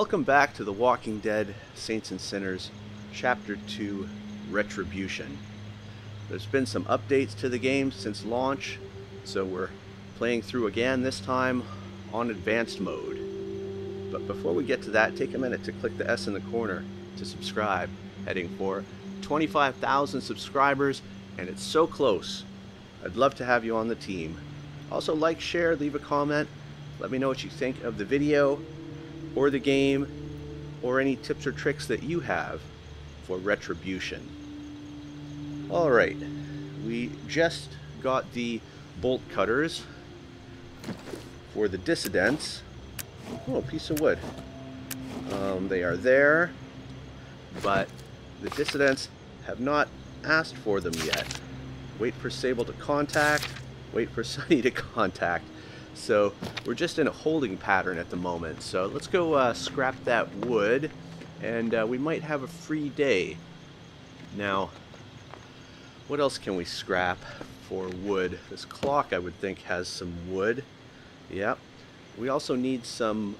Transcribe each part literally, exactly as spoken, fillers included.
Welcome back to The Walking Dead Saints and Sinners Chapter two Retribution. There's been some updates to the game since launch, so we're playing through again, this time on advanced mode. But before we get to that, take a minute to click the S in the corner to subscribe, heading for twenty-five thousand subscribers, and it's so close. I'd love to have you on the team. Also, like, share, leave a comment, let me know what you think of the video, or the game, or any tips or tricks that you have for Retribution. Alright, we just got the bolt cutters for the dissidents. Oh, a piece of wood. Um, they are there, but the dissidents have not asked for them yet. Wait for Sable to contact, wait for Sunny to contact. So we're just in a holding pattern at the moment. So let's go uh, scrap that wood, and uh, we might have a free day. Now, what else can we scrap for wood? This clock, I would think, has some wood. Yep. We also need some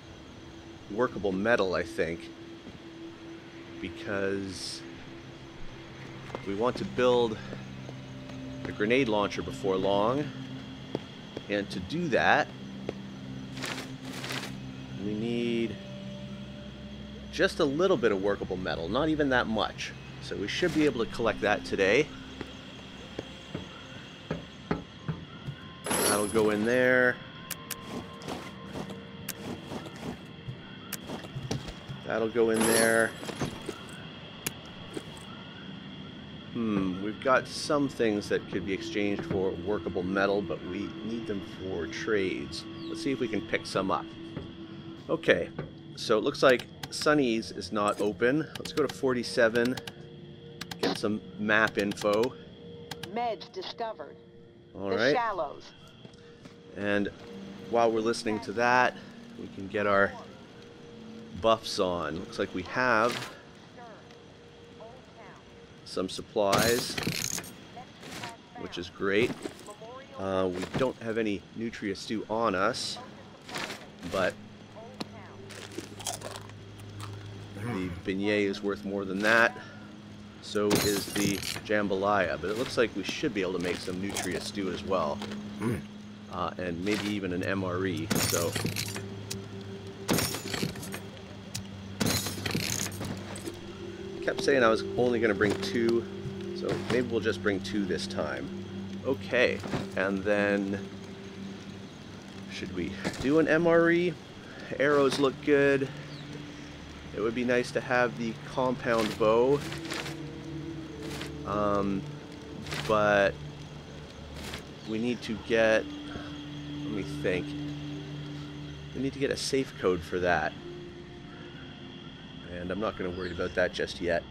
workable metal, I think, because we want to build a grenade launcher before long. And to do that, we need just a little bit of workable metal, not even that much. So we should be able to collect that today. That'll go in there. That'll go in there. Hmm, we've got some things that could be exchanged for workable metal, but we need them for trades. Let's see if we can pick some up. Okay, so it looks like Sunny's is not open. Let's go to forty-seven, get some map info. Meds discovered. All right. The Shallows. And while we're listening to that, we can get our buffs on. Looks like we have some supplies, which is great. Uh, we don't have any nutria stew on us, but the beignet is worth more than that. So is the jambalaya, but it looks like we should be able to make some nutria stew as well, uh, and maybe even an M R E. So kept saying I was only going to bring two, so maybe we'll just bring two this time. Okay, and then should we do an M R E? Arrows look good. It would be nice to have the compound bow, um, but we need to get, let me think, we need to get a safe code for that. And I'm not going to worry about that just yet,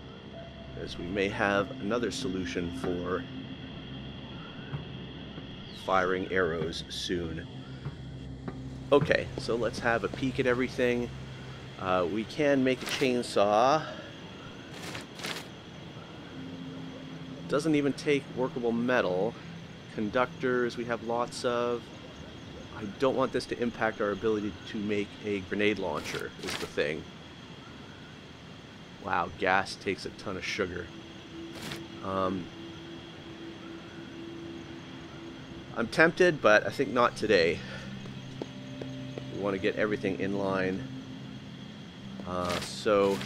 as we may have another solution for firing arrows soon. Okay, so let's have a peek at everything. Uh, we can make a chainsaw. Doesn't even take workable metal. Conductors we have lots of. I don't want this to impact our ability to make a grenade launcher, is the thing. Wow, gas takes a ton of sugar. Um, I'm tempted, but I think not today. We want to get everything in line. Uh, so,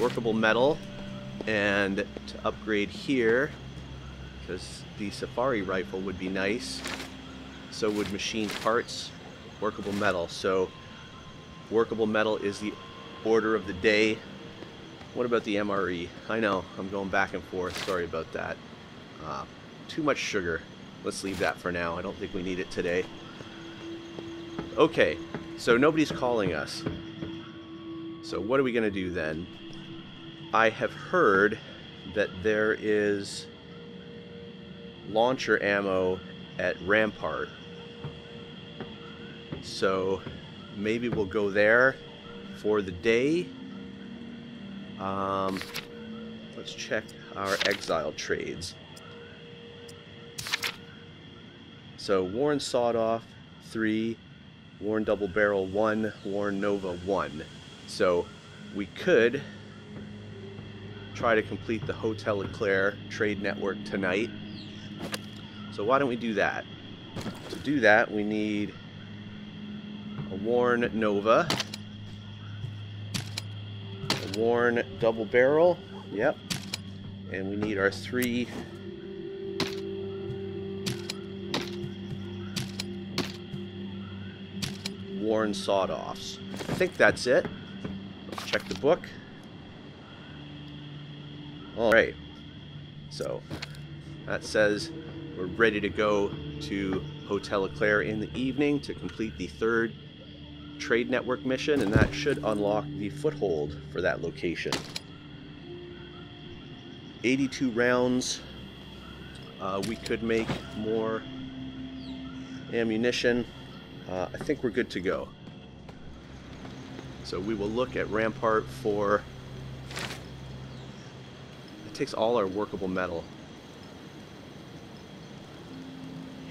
workable metal, and to upgrade here, because the safari rifle would be nice. So would machine parts, workable metal. So, workable metal is the order of the day. What about the M R E? I know, I'm going back and forth. Sorry about that. Uh, too much sugar. Let's leave that for now. I don't think we need it today. Okay, so nobody's calling us. So what are we going to do then? I have heard that there is launcher ammo at Rampart. So maybe we'll go there for the day. Um, let's check our exile trades. So Warren sawed off three, Warren Double Barrel one, Warren Nova one. So we could try to complete the Hotel Éclair trade network tonight. So why don't we do that? To do that, we need a Warren Nova, a Warren Double Barrel, yep, and we need our three Warren sawed-offs. I think that's it. Let's check the book. Alright, so that says we're ready to go to Hotel Éclair in the evening to complete the third trade network mission, and that should unlock the foothold for that location. eighty-two rounds. Uh, we could make more ammunition. Uh, I think we're good to go. So we will look at Rampart for... It takes all our workable metal.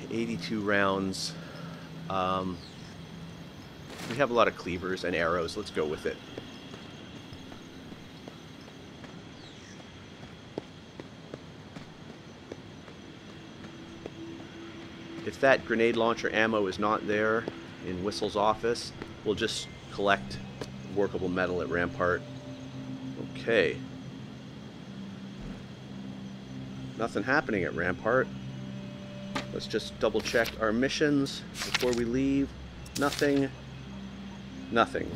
eighty-two rounds. Um, we have a lot of cleavers and arrows. Let's go with it. If that grenade launcher ammo is not there in Whistle's office, we'll just collect workable metal at Rampart. Okay. Nothing happening at Rampart. Let's just double check our missions before we leave. Nothing. Nothing.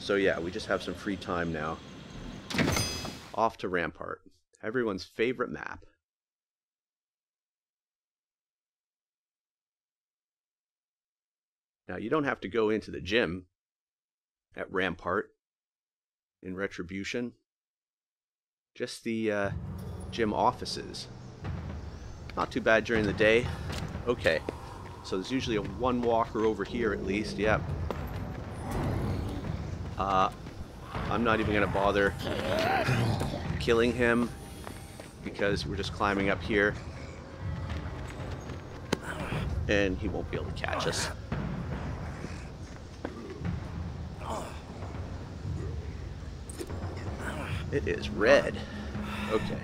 So yeah, we just have some free time now. Off to Rampart. Everyone's favorite map. Now, you don't have to go into the gym at Rampart in Retribution. Just the uh, gym offices. Not too bad during the day. Okay, so there's usually a one walker over here at least, yep. Uh, I'm not even going to bother killing him because we're just climbing up here and he won't be able to catch us. It is red. Okay.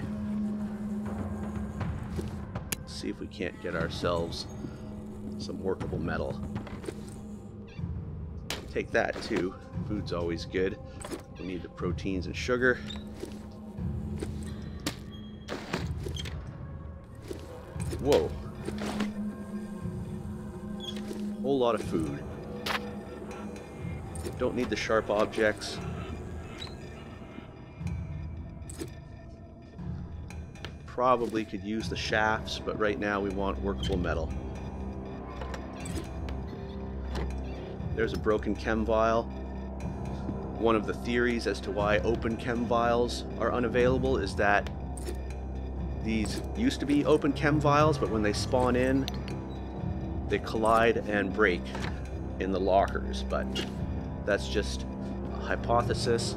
See if we can't get ourselves some workable metal. Take that too. Food's always good. We need the proteins and sugar. Whoa. Whole lot of food. Don't need the sharp objects. Probably could use the shafts, but right now we want workable metal. There's a broken chem vial. One of the theories as to why open chem vials are unavailable is that these used to be open chem vials, but when they spawn in, they collide and break in the lockers, but that's just a hypothesis.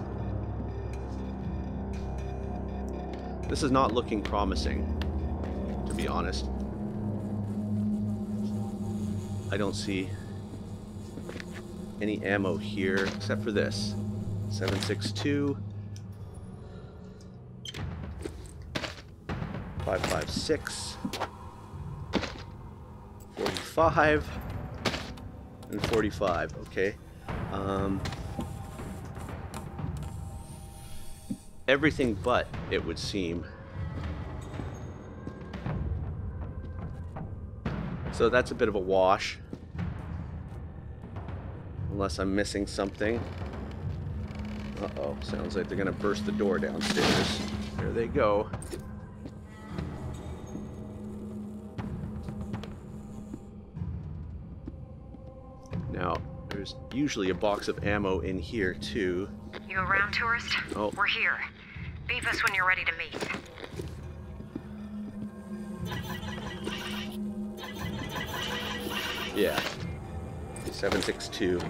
This is not looking promising, to be honest. I don't see any ammo here, except for this. seven six two. five five six. forty-five. And forty-five, okay. Um... Everything but, it would seem. So that's a bit of a wash. Unless I'm missing something. Uh-oh, sounds like they're gonna burst the door downstairs. There they go. Now, there's usually a box of ammo in here, too. You around, tourist? Oh. We're here. Leave us when you're ready to meet. Yeah. seven six two.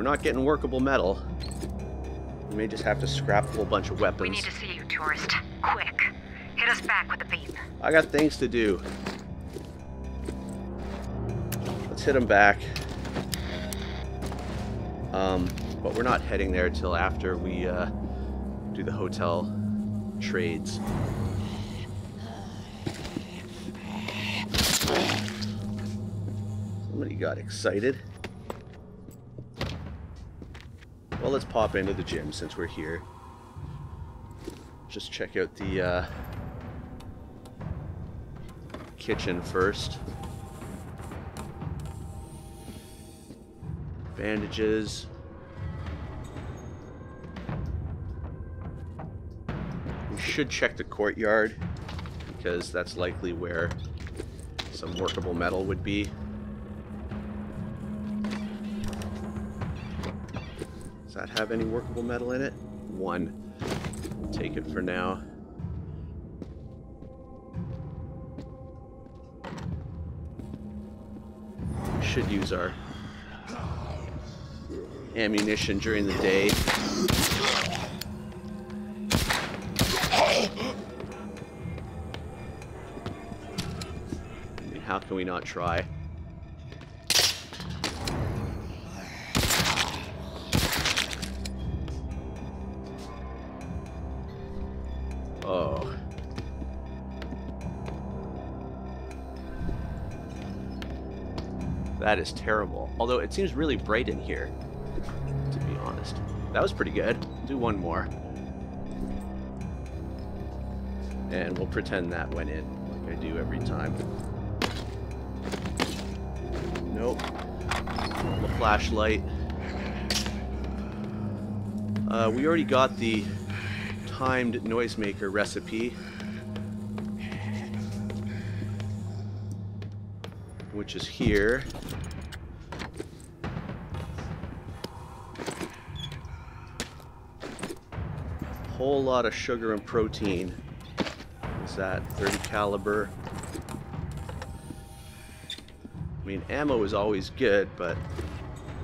We're not getting workable metal. We may just have to scrap a whole bunch of weapons. We need to see you, tourist. Quick. Hit us back with a beep. I got things to do. Let's hit him back. Um, but we're not heading there till after we uh, do the hotel trades. Somebody got excited. Well, let's pop into the gym since we're here. Just check out the uh, kitchen first. Bandages. We should check the courtyard because that's likely where some workable metal would be. Does that have any workable metal in it? One. We'll take it for now. We should use our ammunition during the day. I mean, how can we not try? Oh. That is terrible. Although it seems really bright in here. To be honest, that was pretty good. Do one more, and we'll pretend that went in like I do every time. Nope. Roll the flashlight. Uh, we already got the timed noisemaker recipe, which is here. Whole lot of sugar and protein. What's that? thirty caliber. I mean, ammo is always good, but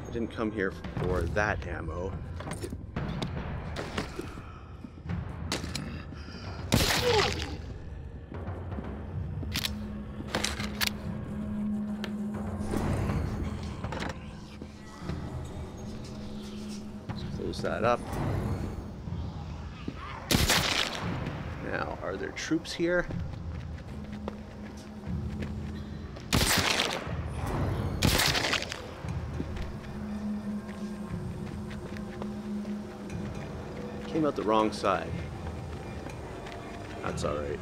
I didn't come here for that ammo. Let's close that up. Now, are there troops here? Came out the wrong side. That's alright.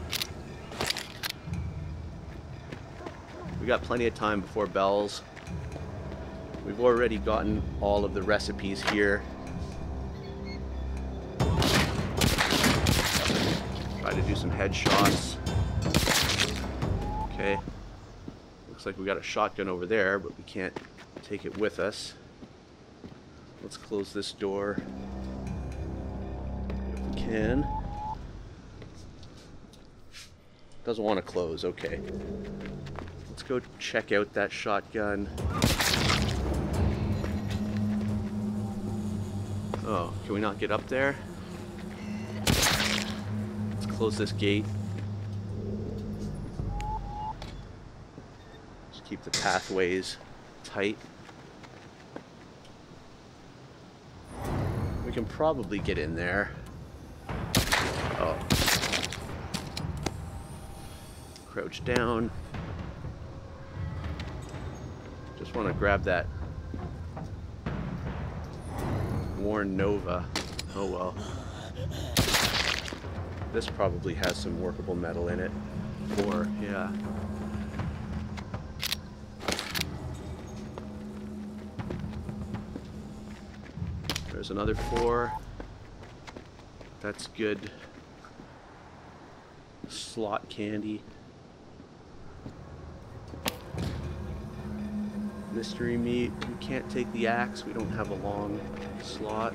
We got plenty of time before bells. We've already gotten all of the recipes here. To do some headshots. Okay. Looks like we got a shotgun over there, but we can't take it with us. Let's close this door if we can. Doesn't want to close. Okay. Let's go check out that shotgun. Oh, can we not get up there? Close this gate. Just keep the pathways tight. We can probably get in there. Oh. Crouch down. Just want to grab that Warren Nova. Oh well. This probably has some workable metal in it. Or, yeah. There's another four. That's good. Slot candy. Mystery meat. We can't take the axe. We don't have a long slot.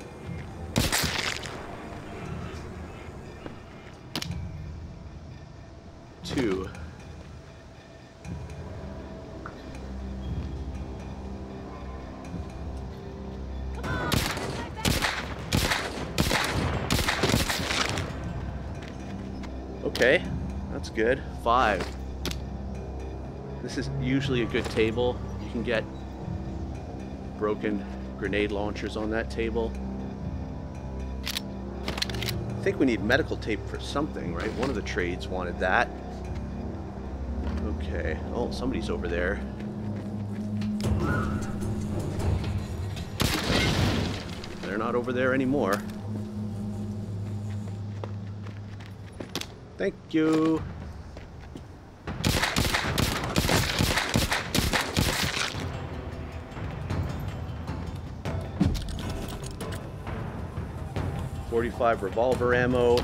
Two. Okay, that's good. Five. This is usually a good table. You can get broken grenade launchers on that table. I think we need medical tape for something, right? One of the trades wanted that. Okay. Oh, somebody's over there. They're not over there anymore. Thank you. forty-five revolver ammo.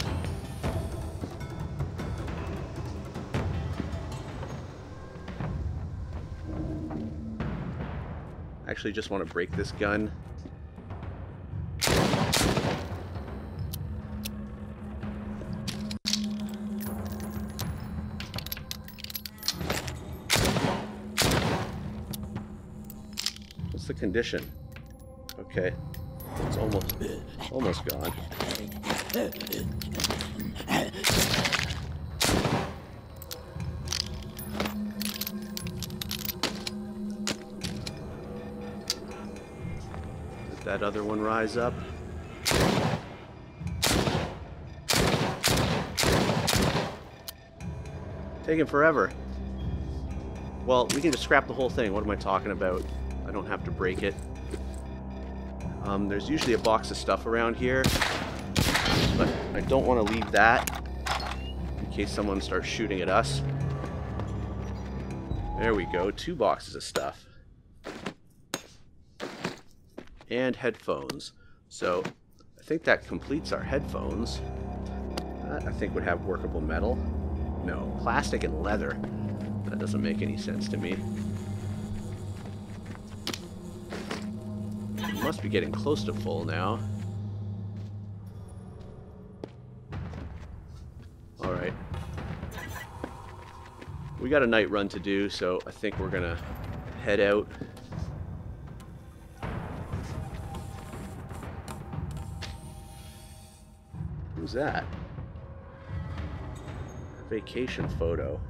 Actually, just want to break this gun. What's the condition? Okay. It's almost almost gone. Let that other one rise up. Taking forever. Well, we can just scrap the whole thing. What am I talking about? I don't have to break it. Um, there's usually a box of stuff around here, but I don't want to leave that in case someone starts shooting at us. There we go, two boxes of stuff. And headphones. So I think that completes our headphones. That I think would have workable metal. No, plastic and leather. That doesn't make any sense to me. Must be getting close to full now. Alright. We got a night run to do, so I think we're gonna head out. Who's that? Vacation photo.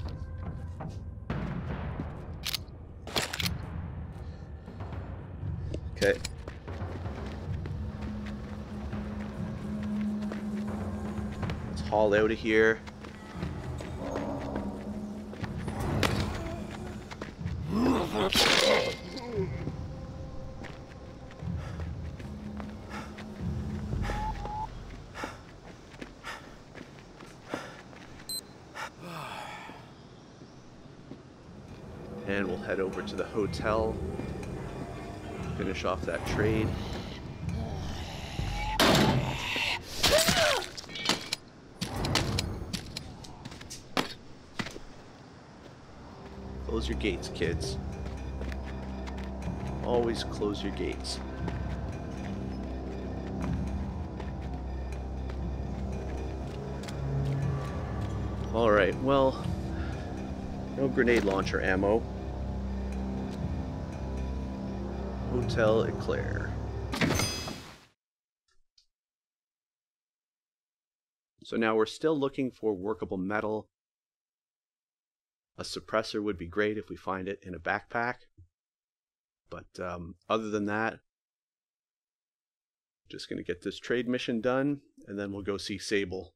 Okay. All out of here. And we'll head over to the hotel, finish off that trade. Close your gates, kids. Always close your gates. All right, well, no grenade launcher ammo. Hotel Éclair. So now we're still looking for workable metal. A suppressor would be great if we find it in a backpack. But um, other than that, just going to get this trade mission done, and then we'll go see Sable.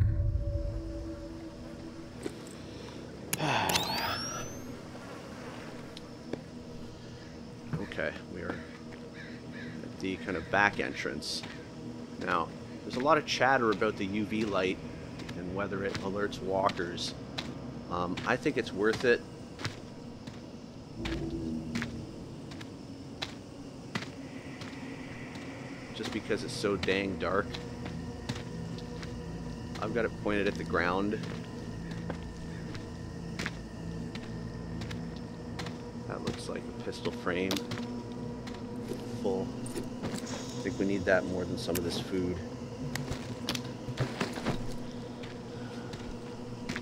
Okay, we are at the kind of back entrance. Now, there's a lot of chatter about the U V light and whether it alerts walkers. Um, I think it's worth it. Just because it's so dang dark. I've got it pointed at the ground. That looks like a pistol frame. Full. I think we need that more than some of this food.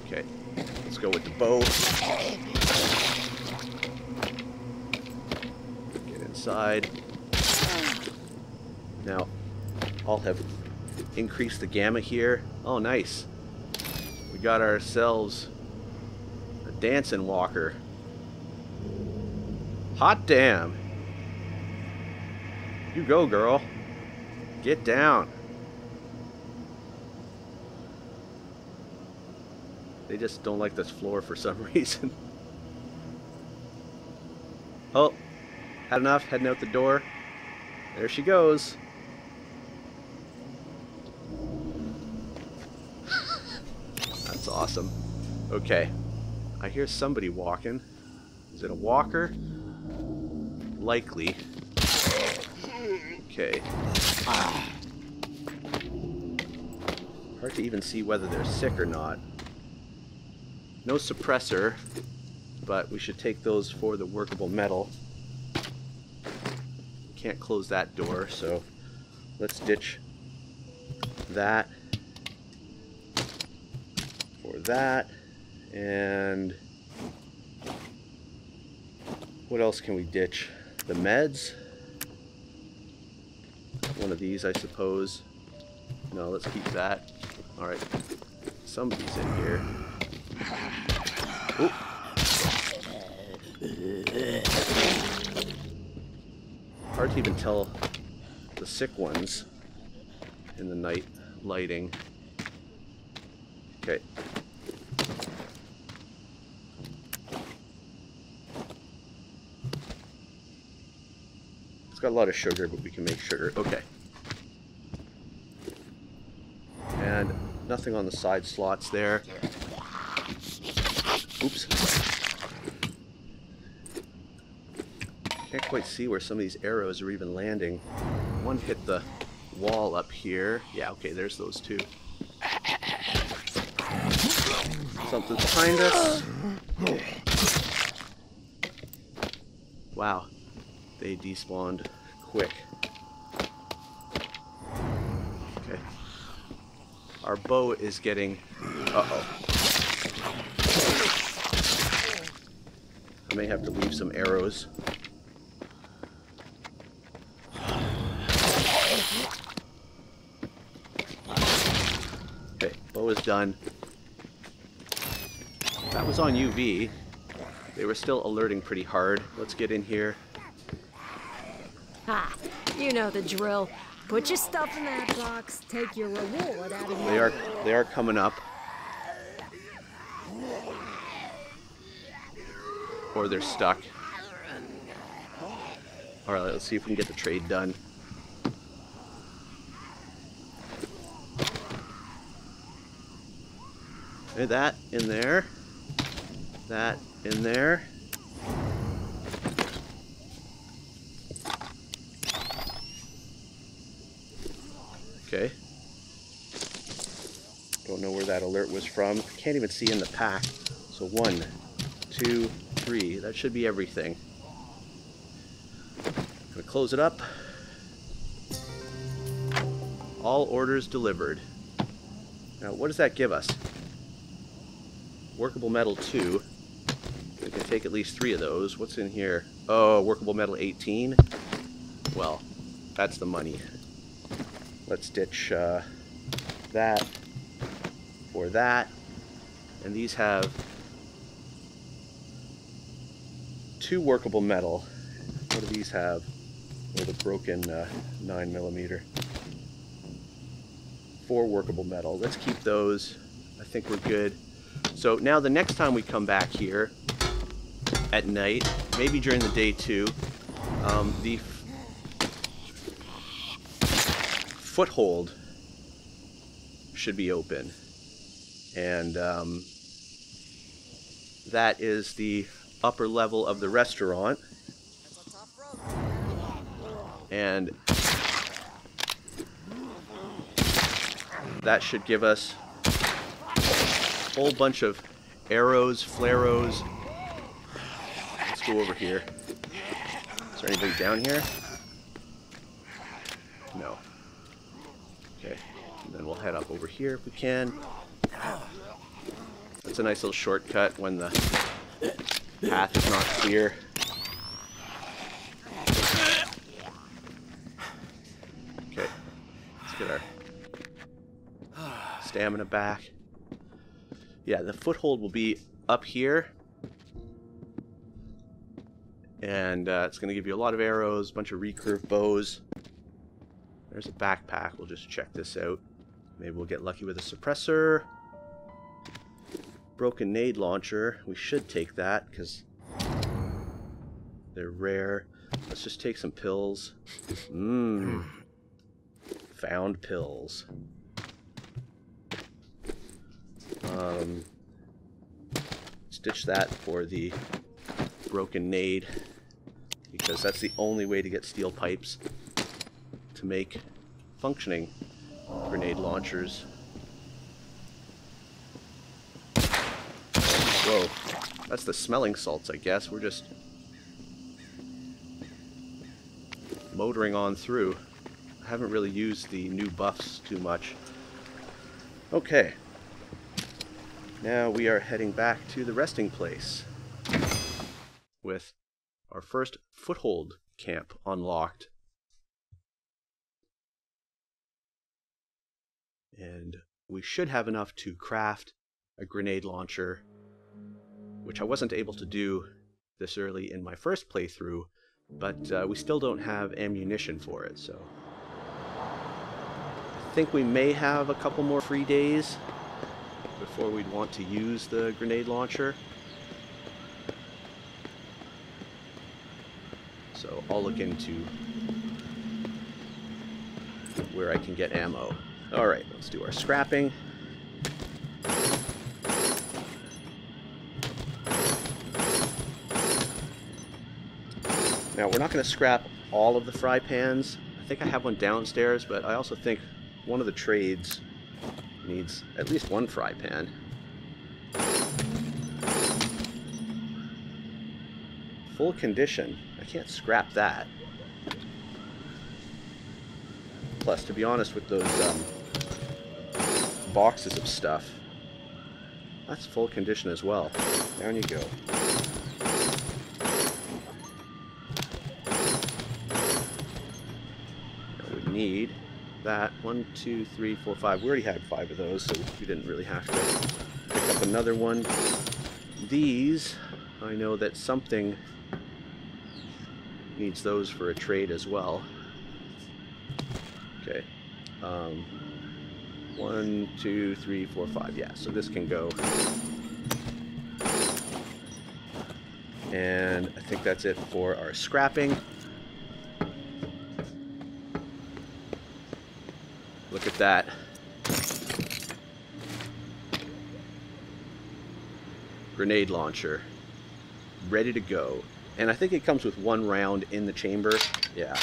Okay, let's go with the bow. Get inside. Now, I'll have increase the gamma here. Oh, nice. We got ourselves a dancing walker. Hot damn. You go, girl. Get down. They just don't like this floor for some reason. Oh, had enough, heading out the door. There she goes. That's awesome. Okay. I hear somebody walking. Is it a walker? Likely. Okay. Ah. Hard to even see whether they're sick or not. No suppressor, but we should take those for the workable metal. Can't close that door, so let's ditch that for that. And what else can we ditch? The meds? One of these, I suppose. No, let's keep that. All right, somebody's in here. Oop. Hard to even tell the sick ones in the night lighting. Okay. It's got a lot of sugar, but we can make sugar. Okay. And nothing on the side slots there. Oops. Can't quite see where some of these arrows are even landing. One hit the wall up here. Yeah, okay, there's those two. Something's behind us. Wow. They despawned quick. Okay. Our bow is getting... Uh-oh. I may have to leave some arrows. Okay, bow is done. That was on U V. They were still alerting pretty hard. Let's get in here. Ha! You know the drill. Put your stuff in that box. Take your reward out of here. They are, they are coming up. Or they're stuck. All right, let's see if we can get the trade done. Okay, that in there. That in there. Okay. Don't know where that alert was from. Can't even see in the pack. So one, two, three. That should be everything. Gonna close it up. All orders delivered. Now, what does that give us? Workable metal two. We can take at least three of those. What's in here? Oh, workable metal eighteen. Well, that's the money. Let's ditch uh, that for that. And these have two workable metal. What do these have? Or the broken uh, nine millimeter. Four workable metal. Let's keep those. I think we're good. So now the next time we come back here at night, maybe during the day too, um, the foothold should be open, and um, that is the upper level of the restaurant, and that should give us a whole bunch of arrows, flaros. Let's go over here. Is there anything down here? No. Okay, and then we'll head up over here if we can. That's a nice little shortcut when the path is not clear. Okay, let's get our stamina back. Yeah, the foothold will be up here. And uh, it's going to give you a lot of arrows, a bunch of recurve bows. There's a backpack. We'll just check this out. Maybe we'll get lucky with a suppressor. Broken nade launcher. We should take that because they're rare. Let's just take some pills. Mmm. Found pills. Um, stitch that for the broken nade, because that's the only way to get steel pipes to make functioning grenade launchers. Whoa, that's the smelling salts, I guess. We're just motoring on through. I haven't really used the new buffs too much. Okay. Now we are heading back to the resting place with our first foothold camp unlocked. And we should have enough to craft a grenade launcher, which I wasn't able to do this early in my first playthrough, but uh, we still don't have ammunition for it, so I think we may have a couple more free days before we'd want to use the grenade launcher. So I'll look into where I can get ammo. All right, let's do our scrapping. Now, we're not going to scrap all of the fry pans. I think I have one downstairs, but I also think one of the trades needs at least one fry pan. Full condition. I can't scrap that. Plus, to be honest, with those um, boxes of stuff, that's full condition as well. Down you go. Now we need that. One, two, three, four, five. We already had five of those, so we didn't really have to pick up another one. These, I know that something needs those for a trade as well. Okay. Um, one, two, three, four, five. Yeah, so this can go. And I think that's it for our scrapping. Look at that. Grenade launcher. Ready to go. And I think it comes with one round in the chamber. Yeah.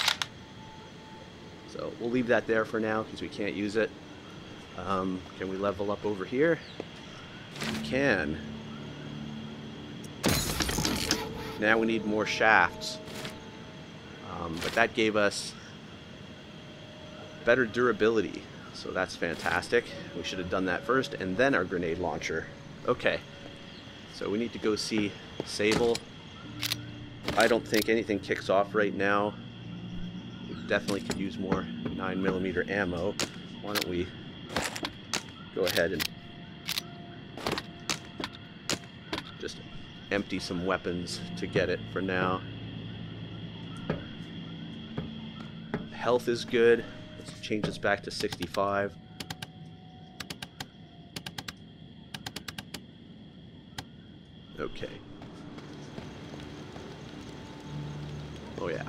So we'll leave that there for now because we can't use it. Um, can we level up over here? We can. Now we need more shafts. Um, but that gave us better durability. So that's fantastic. We should have done that first and then our grenade launcher. Okay. So we need to go see Sable. I don't think anything kicks off right now. We definitely could use more nine millimeter ammo. Why don't we go ahead and just empty some weapons to get it for now. Health is good. Let's change this back to sixty-five. Okay. Oh yeah.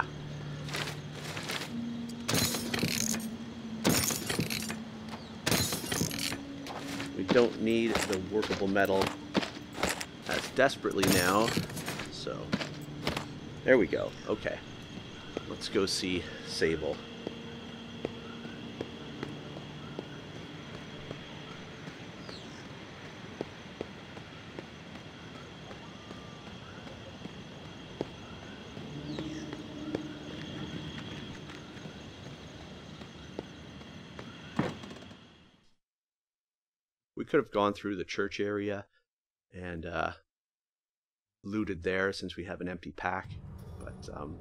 We don't need the workable metal as desperately now, so there we go. Okay, let's go see Sable. Could have gone through the church area and uh, looted there since we have an empty pack, but um,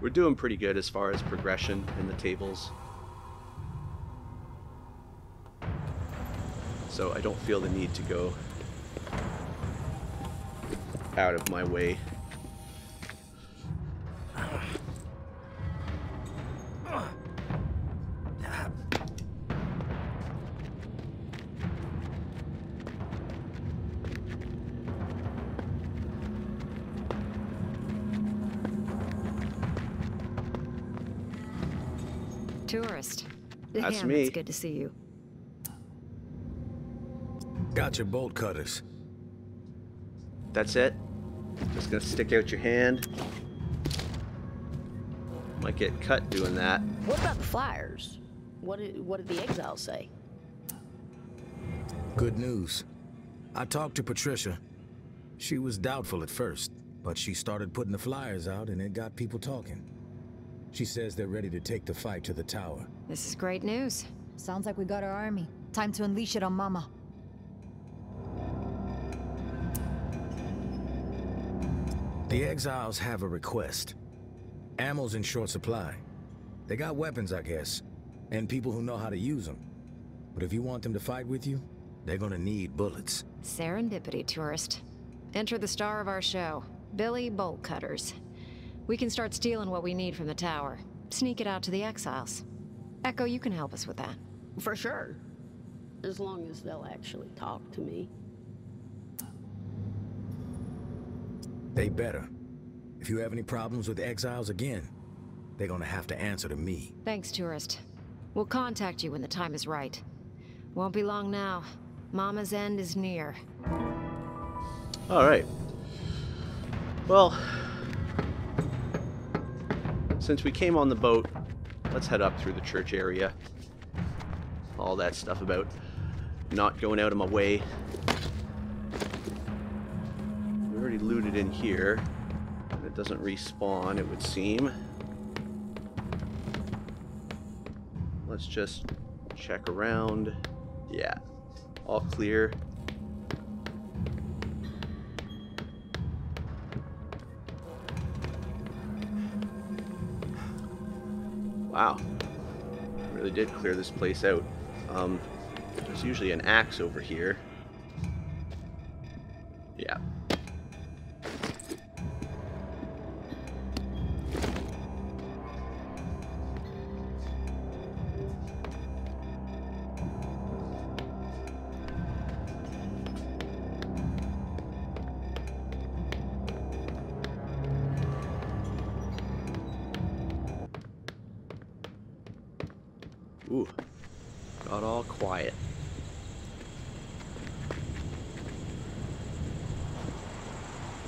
we're doing pretty good as far as progression in the tables. so I don't feel the need to go out of my way. Tourist. That's Ham, me. It's good to see you. Got your bolt cutters. That's it. Just gonna stick out your hand. Might get cut doing that. What about the flyers? What did, what did the exiles say? Good news. I talked to Patricia. She was doubtful at first, but she started putting the flyers out and it got people talking. She says they're ready to take the fight to the tower. This is great news. Sounds like we got our army. Time to unleash it on Mama. The exiles have a request. Ammo's in short supply. They got weapons, I guess, and people who know how to use them. But if you want them to fight with you, they're gonna need bullets. Serendipity, tourist. Enter the star of our show, Billy Bolt Cutters. We can start stealing what we need from the tower. Sneak it out to the exiles. Echo, you can help us with that. For sure. As long as they'll actually talk to me. They better. If you have any problems with exiles again, they're gonna have to answer to me. Thanks, tourist. We'll contact you when the time is right. Won't be long now. Mama's end is near. All right. Well, since we came on the boat, let's head up through the church area. All that stuff about not going out of my way. We already looted in here. It doesn't respawn, it would seem. Let's just check around. Yeah, all clear. Wow, really did clear this place out. Um, there's usually an axe over here. Yeah. Ooh, got all quiet.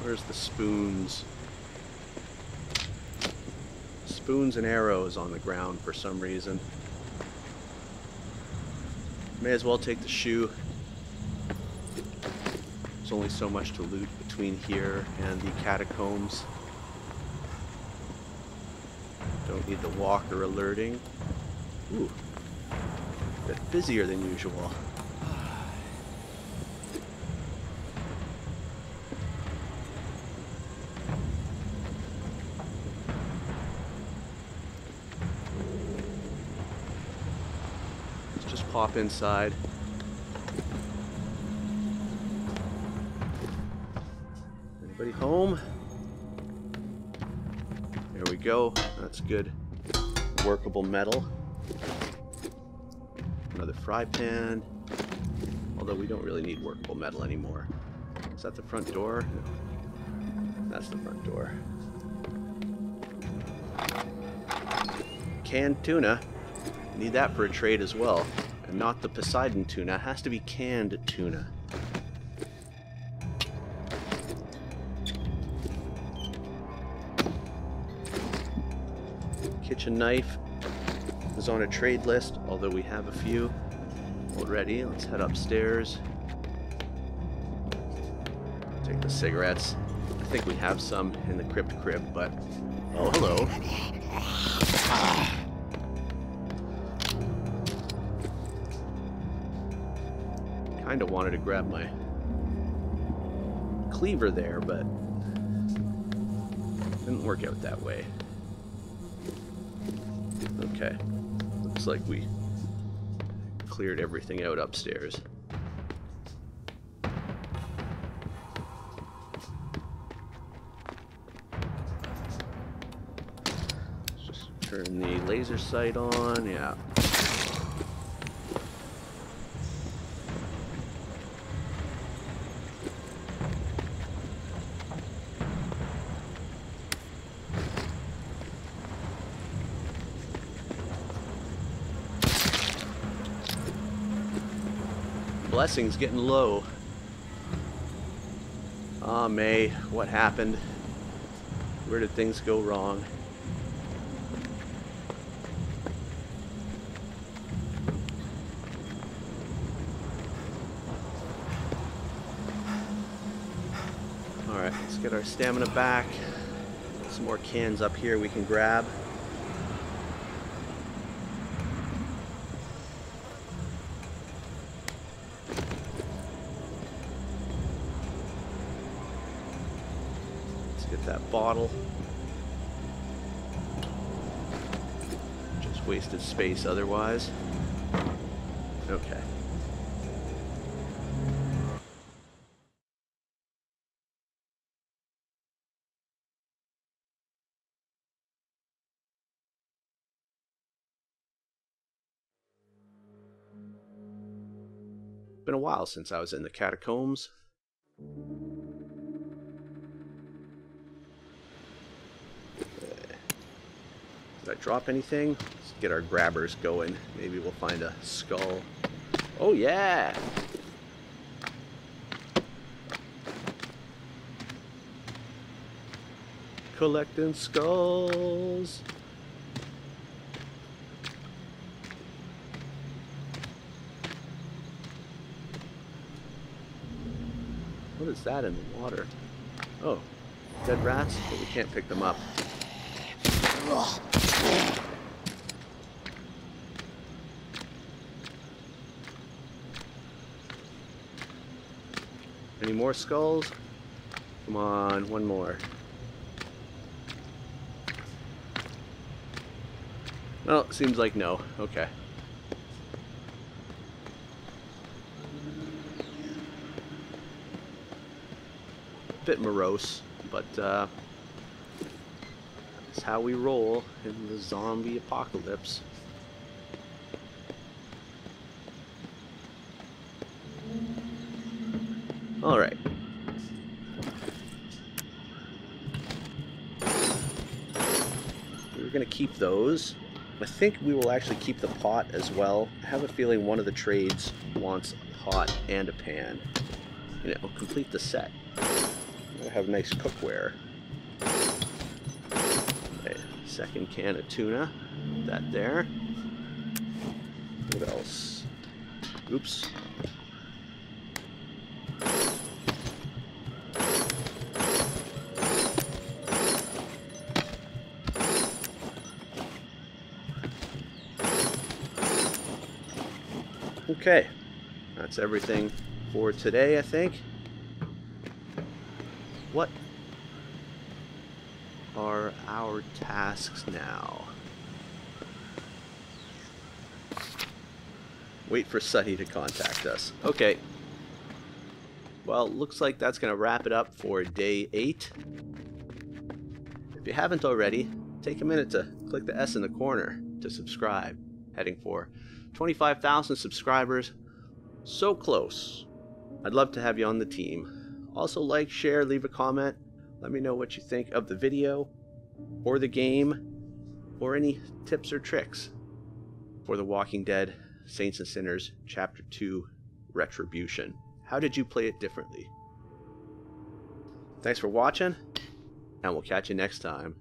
Where's the spoons? Spoons and arrows on the ground for some reason. May as well take the shoe. There's only so much to loot between here and the catacombs. Don't need the walker alerting. Ooh. A bit busier than usual. Let's just pop inside. Anybody home? There we go. That's good workable metal. Another fry pan, although we don't really need workable metal anymore. Is that the front door? No. That's the front door. Canned tuna. Need that for a trade as well. And not the Poseidon tuna. It has to be canned tuna. Kitchen knife is on a trade list, although we have a few already. Let's head upstairs. Take the cigarettes. I think we have some in the crypt crib, but oh, hello. Ah. Kind of wanted to grab my cleaver there, but didn't work out that way. Okay. Looks like we cleared everything out upstairs. Turn the laser sight on, yeah. Blessing's getting low. Ah, oh, May, what happened? Where did things go wrong? Alright, let's get our stamina back. Some more cans up here we can grab. Bottle. Just wasted space otherwise. Okay. Been a while since I was in the catacombs. Did I drop anything? Let's get our grabbers going. Maybe we'll find a skull. Oh yeah! Collecting skulls! What is that in the water? Oh, dead rats? But we can't pick them up. Ugh. Any more skulls? Come on, one more. Well, seems like no. Okay. Bit morose, but uh how we roll in the zombie apocalypse. All right. We're gonna keep those. I think we will actually keep the pot as well. I have a feeling one of the trades wants a pot and a pan, and it will complete the set. I have nice cookware. Second can of tuna. Put that there. What else? Oops. Okay. That's everything for today, I think. What are our tasks now? Wait for Sunny to contact us. Okay. Well, looks like that's going to wrap it up for day eight. If you haven't already, take a minute to click the S in the corner to subscribe. Heading for twenty-five thousand subscribers. So close. I'd love to have you on the team. Also like, share, leave a comment. Let me know what you think of the video, or the game, or any tips or tricks for The Walking Dead Saints and Sinners Chapter two Retribution. How did you play it differently? Thanks for watching, and we'll catch you next time.